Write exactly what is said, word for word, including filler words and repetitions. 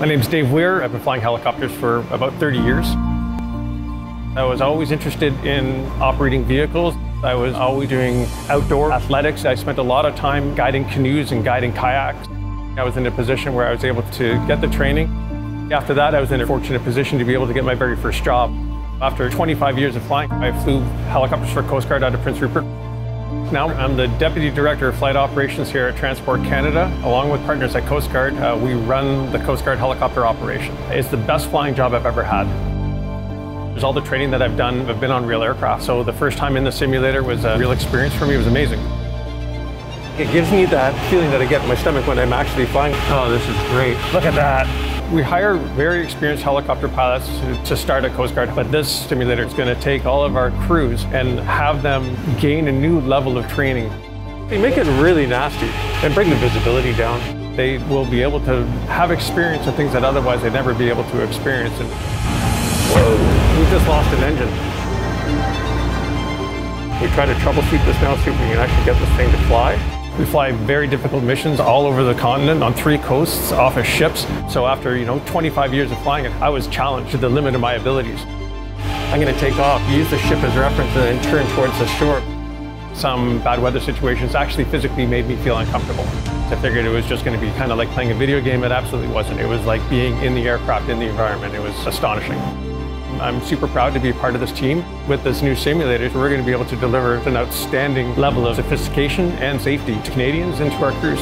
My name's Dave Weir. I've been flying helicopters for about thirty years. I was always interested in operating vehicles. I was always doing outdoor athletics. I spent a lot of time guiding canoes and guiding kayaks. I was in a position where I was able to get the training. After that, I was in a fortunate position to be able to get my very first job. After twenty-five years of flying, I flew helicopters for Coast Guard out of Prince Rupert. Now I'm the Deputy Director of Flight Operations here at Transport Canada. Along with partners at Coast Guard, uh, we run the Coast Guard helicopter operation. It's the best flying job I've ever had. There's all the training that I've done. I've been on real aircraft, so the first time in the simulator was a real experience for me. It was amazing. It gives me that feeling that I get in my stomach when I'm actually flying. Oh, this is great. Look at that. We hire very experienced helicopter pilots to start at Coast Guard, but this simulator is going to take all of our crews and have them gain a new level of training. They make it really nasty and bring the visibility down. They will be able to have experience in things that otherwise they'd never be able to experience. And whoa, we just lost an engine. We try to troubleshoot this now, see if we can actually get this thing to fly. We fly very difficult missions all over the continent on three coasts off of ships. So after, you know, twenty-five years of flying it, I was challenged to the limit of my abilities. I'm going to take off, use the ship as reference, and then turn towards the shore. Some bad weather situations actually physically made me feel uncomfortable. I figured it was just going to be kind of like playing a video game. It absolutely wasn't. It was like being in the aircraft, in the environment. It was astonishing. I'm super proud to be a part of this team. With this new simulator, we're going to be able to deliver an outstanding level of sophistication and safety to Canadians and to our crews.